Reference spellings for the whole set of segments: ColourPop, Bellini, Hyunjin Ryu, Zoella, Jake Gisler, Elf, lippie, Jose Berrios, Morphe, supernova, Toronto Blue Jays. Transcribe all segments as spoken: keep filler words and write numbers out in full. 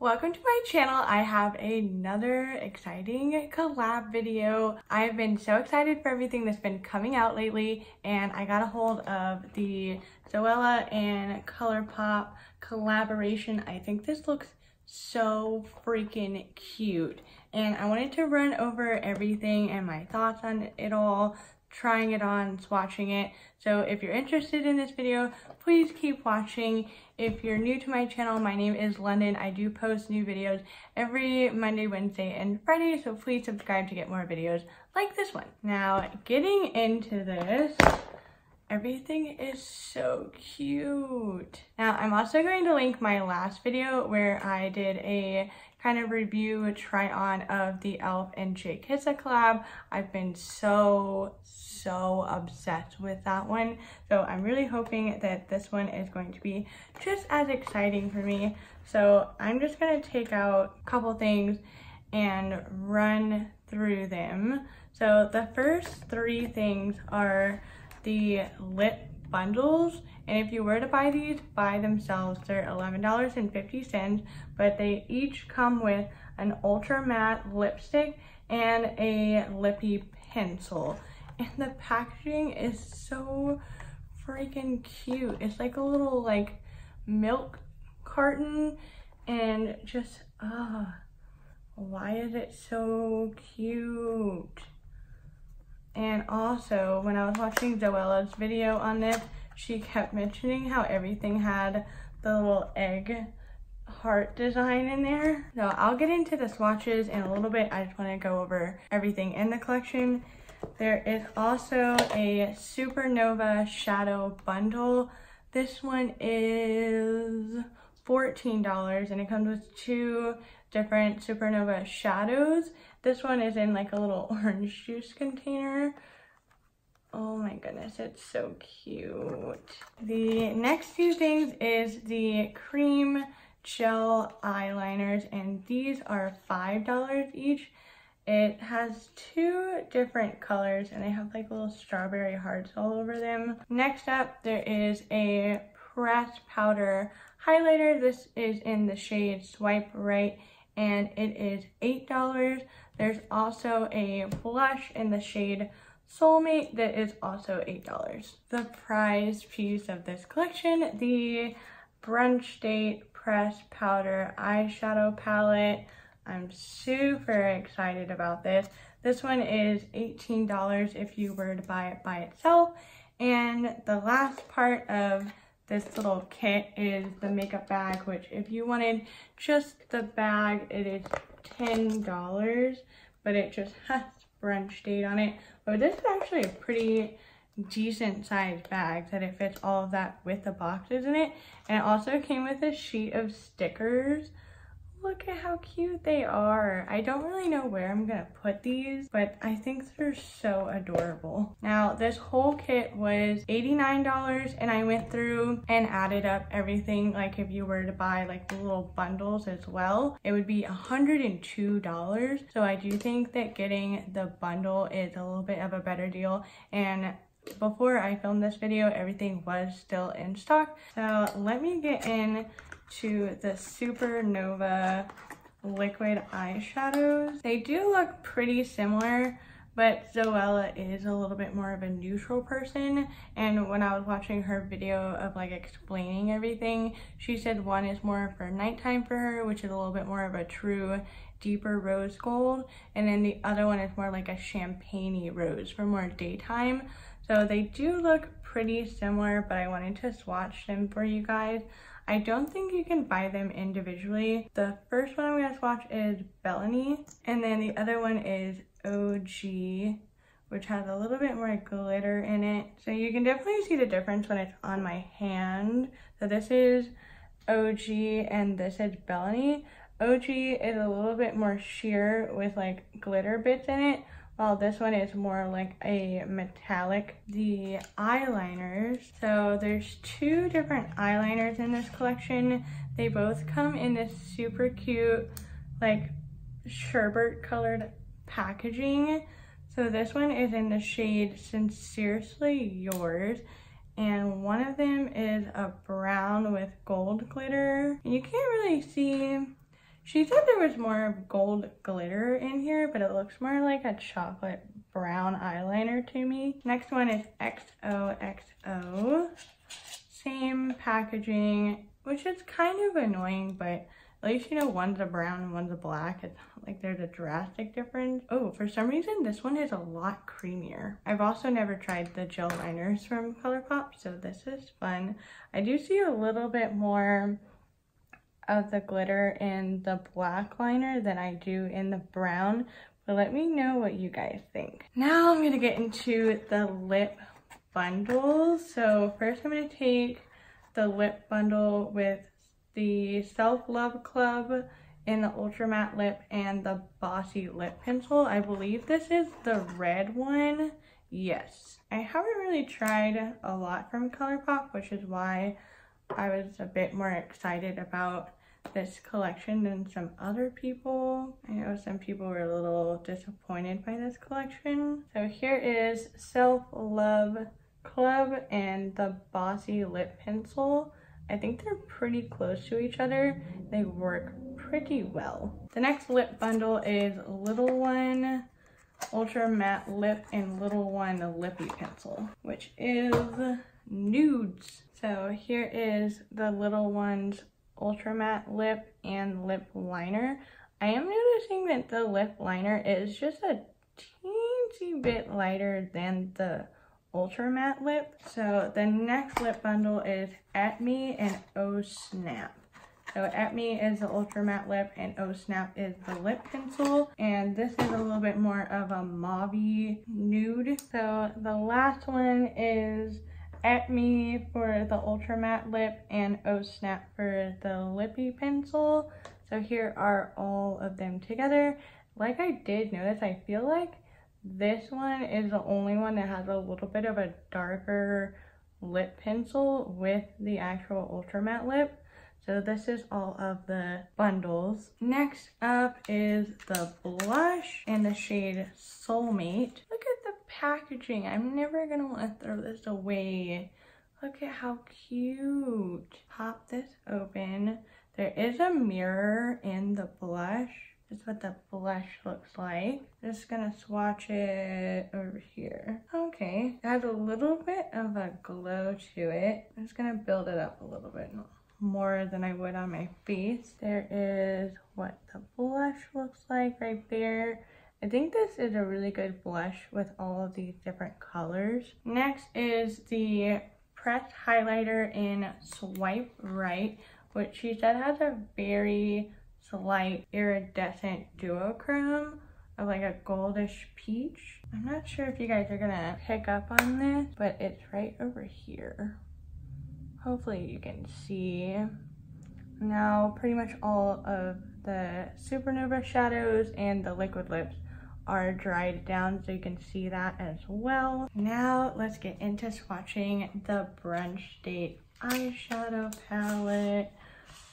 Welcome to my channel. I have another exciting collab video. I've been so excited for everything that's been coming out lately, and I got a hold of the Zoella and ColourPop collaboration. I think this looks so freaking cute, and I wanted to run over everything and my thoughts on it all, trying it on, swatching it. So if you're interested in this video, please keep watching. If you're new to my channel, my name is London. I do post new videos every Monday, Wednesday, and Friday, so please subscribe to get more videos like this one. Now, getting into this, everything is so cute. Now, I'm also going to link my last video where I did a kind of review try on of the Elf and Jake Gisler collab. I've been so, so obsessed with that one. So I'm really hoping that this one is going to be just as exciting for me. So I'm just gonna take out a couple things and run through them. So the first three things are the lip bundles, and if you were to buy these by themselves, they're eleven dollars and fifty cents, but they each come with an ultra matte lipstick and a lippy pencil, and the packaging is so freaking cute. It's like a little like milk carton, and just uh why is it so cute? And also, when I was watching Zoella's video on this, she kept mentioning how everything had the little egg heart design in there. So I'll get into the swatches in a little bit. I just want to go over everything in the collection. There is also a Supernova Shadow Bundle. This one is fourteen dollars, and it comes with two different Supernova shadows. This one is in like a little orange juice container. Oh my goodness, it's so cute. The next few things is the cream gel eyeliners, and these are five dollars each. It has two different colors, and they have like little strawberry hearts all over them. Next up, there is a pressed powder highlighter. This is in the shade Swipe Right, and it is eight dollars. There's also a blush in the shade Soulmate that is also eight dollars. The prize piece of this collection, the Brunch Date Pressed Powder Eyeshadow Palette. I'm super excited about this. This one is eighteen dollars if you were to buy it by itself. And the last part of this little kit is the makeup bag, which if you wanted just the bag, it is ten dollars, but it just has Brunch Date on it. But this is actually a pretty decent sized bag that it fits all of that with the boxes in it. And it also came with a sheet of stickers. Look at how cute they are. I don't really know where I'm gonna put these, but I think they're so adorable. Now, this whole kit was eighty-nine dollars, and I went through and added up everything. Like if you were to buy like the little bundles as well, it would be one hundred two dollars. So I do think that getting the bundle is a little bit of a better deal. And before I filmed this video, everything was still in stock. So let me get in to the Supernova liquid eyeshadows. They do look pretty similar, but Zoella is a little bit more of a neutral person, and when I was watching her video of like explaining everything, she said one is more for nighttime for her, which is a little bit more of a true deeper rose gold, and then the other one is more like a champagne-y rose for more daytime. So they do look pretty similar, but I wanted to swatch them for you guys. I don't think you can buy them individually. The first one I'm going to swatch is Bellini, and then the other one is O G, which has a little bit more glitter in it. So you can definitely see the difference when it's on my hand. So this is O G and this is Bellini. O G is a little bit more sheer with like glitter bits in it, while this one is more like a metallic. The eyeliners, so there's two different eyeliners in this collection. They both come in this super cute like sherbet colored packaging. So this one is in the shade Sincerely Yours, and one of them is a brown with gold glitter. You can't really see She said there was more gold glitter in here, but it looks more like a chocolate brown eyeliner to me. Next one is X O X O. Same packaging, which is kind of annoying, but at least, you know, one's a brown and one's a black. It's not like there's a drastic difference. Oh, for some reason, this one is a lot creamier. I've also never tried the gel liners from ColourPop, so this is fun. I do see a little bit more of the glitter in the black liner than I do in the brown, but let me know what you guys think. Now I'm gonna get into the lip bundles. So first I'm gonna take the lip bundle with the Self Love Club in the Ultra Matte Lip and the Bossy Lip Pencil. I believe this is the red one. Yes. I haven't really tried a lot from ColourPop, which is why I was a bit more excited about this collection than some other people. I know some people were a little disappointed by this collection. So here is Self Love Club and the Bossy Lip Pencil. I think they're pretty close to each other. They work pretty well. The next lip bundle is Little One Ultra Matte Lip and Little One Lippy Pencil, which is nudes. So here is the Little One's Ultra Matte Lip and Lip Liner. I am noticing that the lip liner is just a teensy bit lighter than the Ultra Matte Lip. So the next lip bundle is At Me and Oh Snap. So At Me is the Ultra Matte Lip and Oh Snap is the lip pencil, and this is a little bit more of a mauve-y nude. So the last one is At Me for the Ultra Matte Lip and Oh Snap for the lippy pencil. So here are all of them together. Like I did notice, I feel like this one is the only one that has a little bit of a darker lip pencil with the actual Ultra Matte Lip. So this is all of the bundles. Next up is the blush in the shade Soulmate. Look at the packaging. I'm never gonna want to throw this away. Look at how cute. Pop this open. There is a mirror in the blush. That's what the blush looks like. Just gonna swatch it over here. Okay, it has a little bit of a glow to it. I'm just gonna build it up a little bit more than I would on my face. There is what the blush looks like right there. I think this is a really good blush with all of these different colors. Next is the pressed highlighter in Swipe Right, which she said has a very light iridescent duochrome of like a goldish peach. I'm not sure if you guys are gonna pick up on this, but it's right over here. Hopefully you can see. Now pretty much all of the Supernova shadows and the liquid lips are dried down, so you can see that as well. Now let's get into swatching the Brunch Date eyeshadow palette.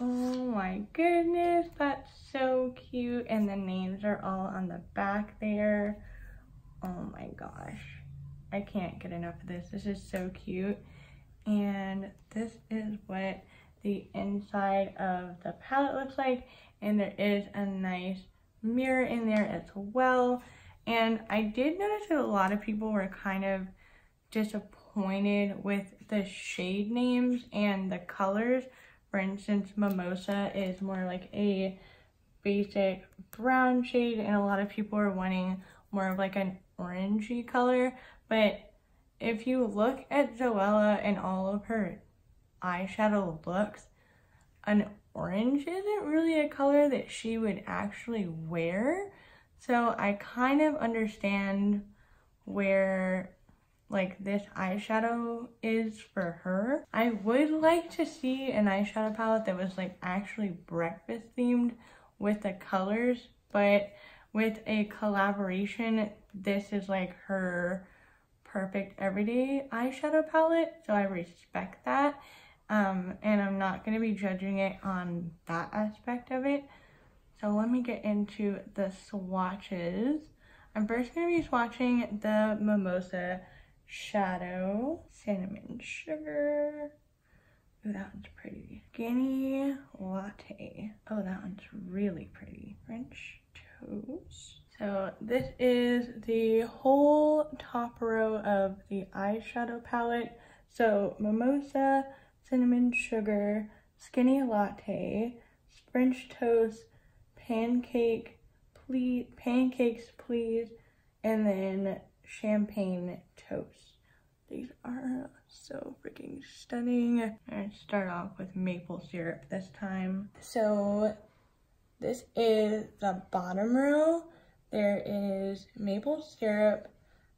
Oh my goodness, that's so cute, and the names are all on the back there. Oh my gosh, I can't get enough of this. This is so cute, and this is what the inside of the palette looks like, and there is a nice mirror in there as well. And I did notice that a lot of people were kind of disappointed with the shade names and the colors. For instance, Mimosa is more like a basic brown shade, and a lot of people are wanting more of like an orangey color. But if you look at Zoella and all of her eyeshadow looks, an orange isn't really a color that she would actually wear. So I kind of understand where like this eyeshadow is for her. I would like to see an eyeshadow palette that was like actually breakfast themed with the colors, but with a collaboration, this is like her perfect everyday eyeshadow palette. So I respect that. Um, and I'm not gonna be judging it on that aspect of it. So let me get into the swatches. I'm first gonna be swatching the Mimosa Shadow Cinnamon Sugar. Ooh, that one's pretty. Skinny latte. Oh, that one's really pretty. French toast. So this is the whole top row of the eyeshadow palette. So mimosa, cinnamon sugar, skinny latte, French toast, pancake, please, pancakes please, and then champagne toast. These are so freaking stunning. I'm gonna start off with maple syrup this time. So this is the bottom row. There is maple syrup,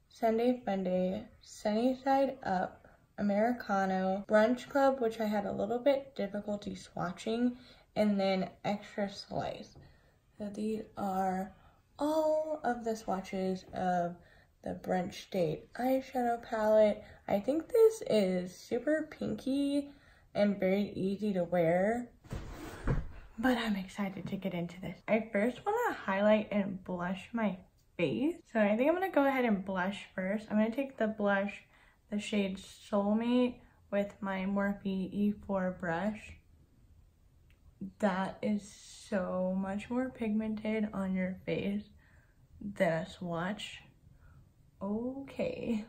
Sunday Funday, sunny side up, Americano, brunch club, which I had a little bit difficulty swatching, and then extra slice. So these are all of the swatches of the brunch date eyeshadow palette. I think this is super pinky and very easy to wear, but I'm excited to get into this. I first want to highlight and blush my face. So I think I'm going to go ahead and blush first. I'm going to take the blush, the shade Soulmate, with my Morphe E four brush. That is so much more pigmented on your face than a swatch. Okay,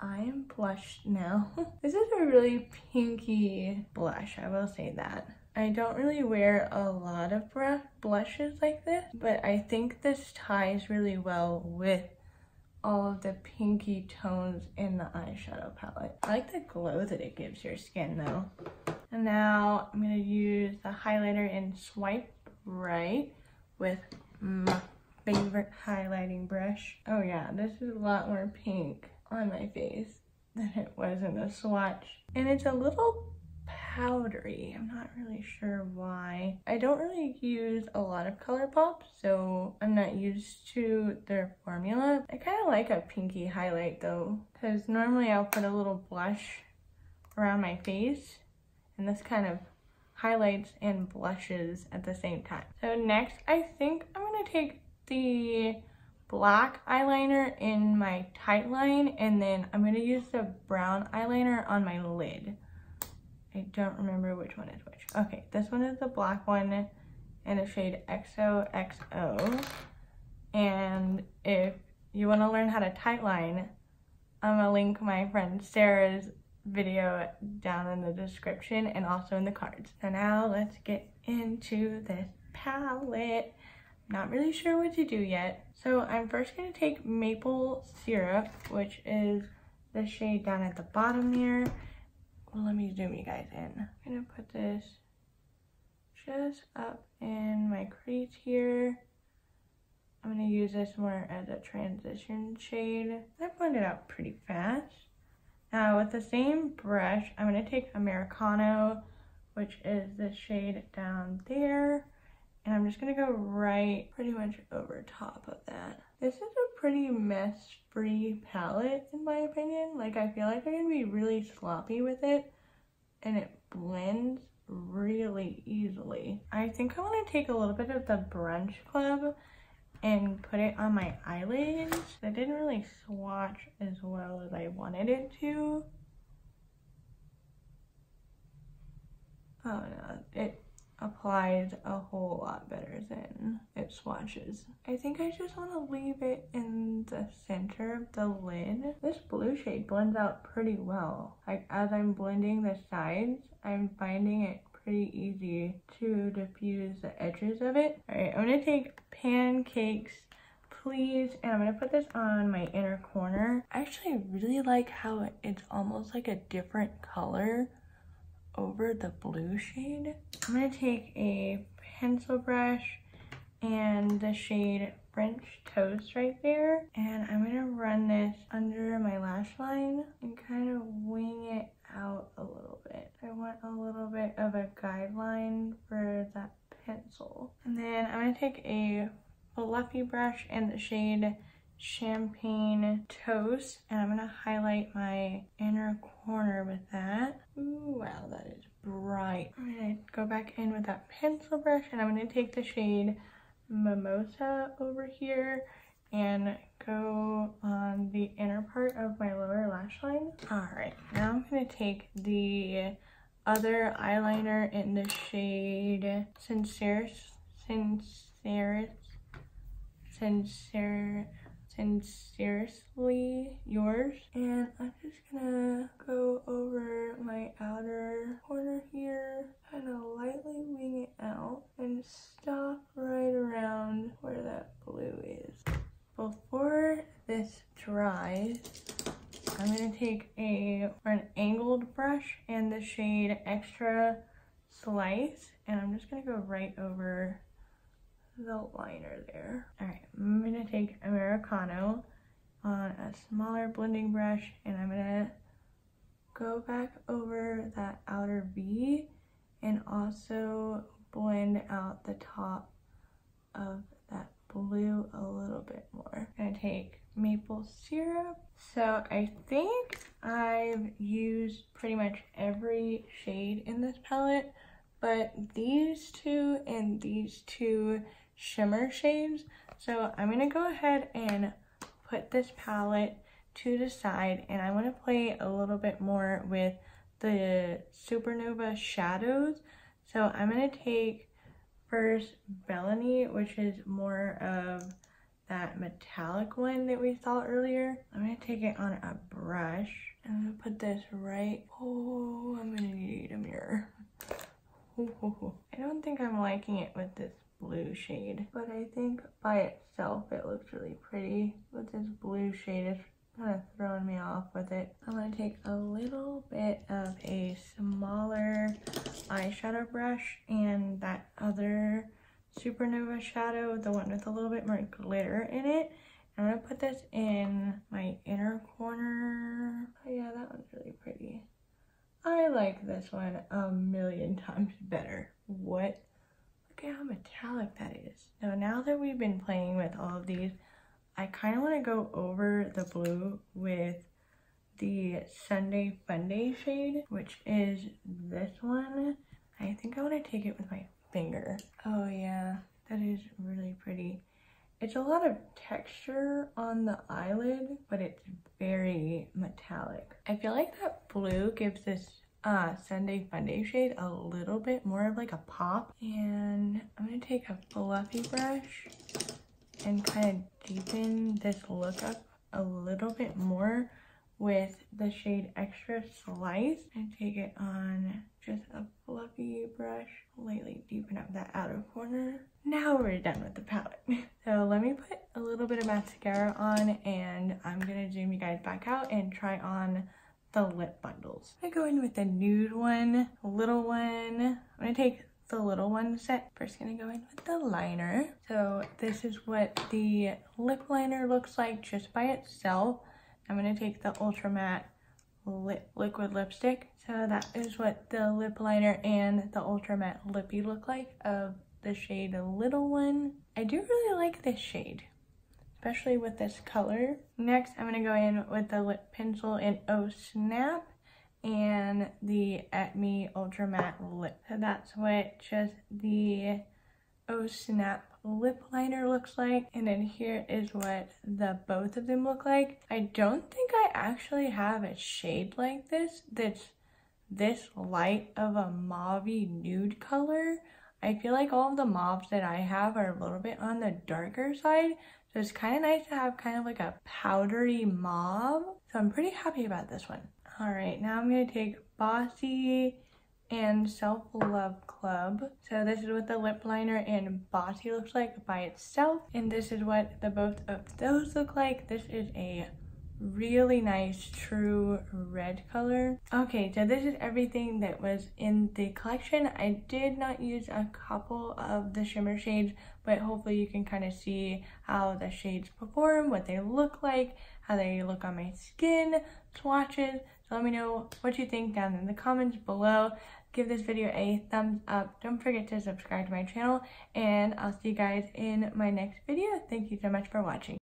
I am blushed now. This is a really pinky blush, I will say that. I don't really wear a lot of blushes like this, but I think this ties really well with all of the pinky tones in the eyeshadow palette. I like the glow that it gives your skin though. And now I'm going to use the highlighter and swipe right with my favorite highlighting brush. Oh yeah, this is a lot more pink on my face than it was in the swatch. And it's a little powdery. I'm not really sure why. I don't really use a lot of ColourPop, so I'm not used to their formula. I kind of like a pinky highlight though, because normally I'll put a little blush around my face. And this kind of highlights and blushes at the same time. So next, I think I'm going to take the black eyeliner in my tight line, and then I'm going to use the brown eyeliner on my lid. I don't remember which one is which. Okay, this one is the black one in the shade X O X O. And if you want to learn how to tight line, I'm going to link my friend Sarah's video down in the description and also in the cards. So now let's get into this palette. Not really sure what to do yet. So I'm first going to take maple syrup, which is the shade down at the bottom here. Well, let me zoom you guys in. I'm going to put this just up in my crease here. I'm going to use this more as a transition shade. I blend it out pretty fast. Now with the same brush, I'm going to take Americano, which is the shade down there, and I'm just going to go right pretty much over top of that. This is a pretty mess-free palette in my opinion. Like, I feel like I can be really sloppy with it, and it blends really easily. I think I want to take a little bit of the Brunch Club and put it on my eyelids. I didn't really swatch as well as I wanted it to. Oh no, it applies a whole lot better than it swatches. I think I just want to leave it in the center of the lid. This blue shade blends out pretty well. Like, as I'm blending the sides, I'm finding it pretty easy to diffuse the edges of it. All right, I'm gonna take Pancakes Please, and I'm gonna put this on my inner corner. I actually really like how it's almost like a different color over the blue shade. I'm gonna take a pencil brush and the shade French Toast right there, and I'm gonna run this under my lash line and kind of wing it out a little bit. I want a little bit of a guideline for that pencil. And then I'm going to take a fluffy brush in the shade Champagne Toast, and I'm going to highlight my inner corner with that. Ooh, wow, that is bright. I'm going to go back in with that pencil brush, and I'm going to take the shade Mimosa over here and go on the inner part of my lower lash line. All right, now I'm going to take the other eyeliner in the shade Sincere, Sincere, Sincere, Sincerely Yours. And I'm just gonna go over my outer corner here, kind of lightly wing it out, and stop right around where that blue is. Before this dries, I'm gonna take a or an angled brush and the shade Extra Slice, and I'm just gonna go right over the liner there. All right, I'm gonna take Americano on a smaller blending brush, and I'm gonna go back over that outer V and also blend out the top of that blue a little bit more. I'm gonna take maple syrup. So I think I've used pretty much every shade in this palette, but these two and these two shimmer shades. So I'm gonna go ahead and put this palette to the side, and I want to play a little bit more with the Supernova shadows. So I'm gonna take first Bellini, which is more of that metallic one that we saw earlier. I'm gonna take it on a brush. I'm gonna put this right, oh, I'm gonna need a mirror. I don't think I'm liking it with this blue shade, but I think by itself it looks really pretty. With this blue shade, it's kind of throwing me off with it. I'm gonna take a little bit of a smaller eyeshadow brush and that other Supernova shadow, the one with a little bit more glitter in it. I'm gonna put this in my inner corner. Oh yeah, that one's really pretty. I like this one a million times better. What? Look at how metallic that is. So now that we've been playing with all of these, I kind of want to go over the blue with the Sunday Funday shade, which is this one. I think I want to take it with my finger. Oh yeah, that is really pretty. It's a lot of texture on the eyelid, but it's very metallic. I feel like that blue gives this uh, Sunday Funday shade a little bit more of like a pop. And I'm gonna take a fluffy brush and kind of deepen this look up a little bit more with the shade Extra Slice, and take it on just a fluffy brush, lightly deepen up that outer corner. Now we're done with the palette. So let me put a little bit of mascara on, and I'm gonna zoom you guys back out and try on the lip bundles. I go in with the nude one, little one. I'm gonna take the little one set. First gonna go in with the liner. So this is what the lip liner looks like just by itself. I'm gonna take the Ultra Matte Lip Liquid Lipstick. So that is what the lip liner and the Ultra Matte Lippy look like of the shade Little One. I do really like this shade, especially with this color. Next, I'm gonna go in with the lip pencil in Oh Snap and the At Me Ultra Matte Lip. So that's what just the Oh Snap lip liner looks like, and then here is what the both of them look like. I don't think I actually have a shade like this that's this light of a mauvey nude color. I feel like all of the mauves that I have are a little bit on the darker side, so it's kind of nice to have kind of like a powdery mauve. So I'm pretty happy about this one. All right, now I'm going to take Bossy and Self Love Club. So this is what the lip liner and Bossy looks like by itself, and this is what the both of those look like. This is a really nice true red color. Okay, so this is everything that was in the collection. I did not use a couple of the shimmer shades, but hopefully you can kind of see how the shades perform, what they look like, how they look on my skin, swatches. So let me know what you think down in the comments below. Give this video a thumbs up. Don't forget to subscribe to my channel, and I'll see you guys in my next video. Thank you so much for watching.